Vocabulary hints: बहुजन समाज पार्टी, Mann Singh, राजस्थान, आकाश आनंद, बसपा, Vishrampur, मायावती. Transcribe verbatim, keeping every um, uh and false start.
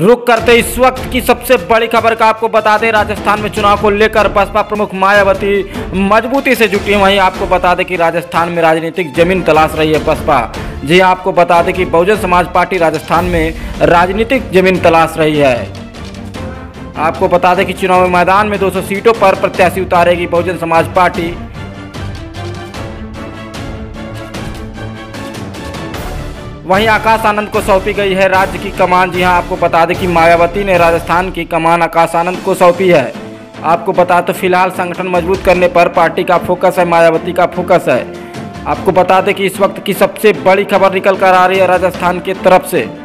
रुक करते इस वक्त की सबसे बड़ी खबर का आपको बता दें, राजस्थान में चुनाव को लेकर बसपा प्रमुख मायावती मजबूती से जुटी हैं। वहीं आपको बता दें कि राजस्थान में राजनीतिक जमीन तलाश रही है बसपा। जी आपको बता दें कि बहुजन समाज पार्टी राजस्थान में राजनीतिक जमीन तलाश रही है। आपको बता दें कि चुनावी मैदान में दो सौ सीटों पर प्रत्याशी उतारेगी बहुजन समाज पार्टी। वहीं आकाश आनंद को सौंपी गई है राज्य की कमान। जी हां, आपको बता दें कि मायावती ने राजस्थान की कमान आकाश आनंद को सौंपी है। आपको बता दें तो फिलहाल संगठन मजबूत करने पर पार्टी का फोकस है, मायावती का फोकस है। आपको बता दें कि इस वक्त की सबसे बड़ी खबर निकल कर आ रही है राजस्थान की तरफ से।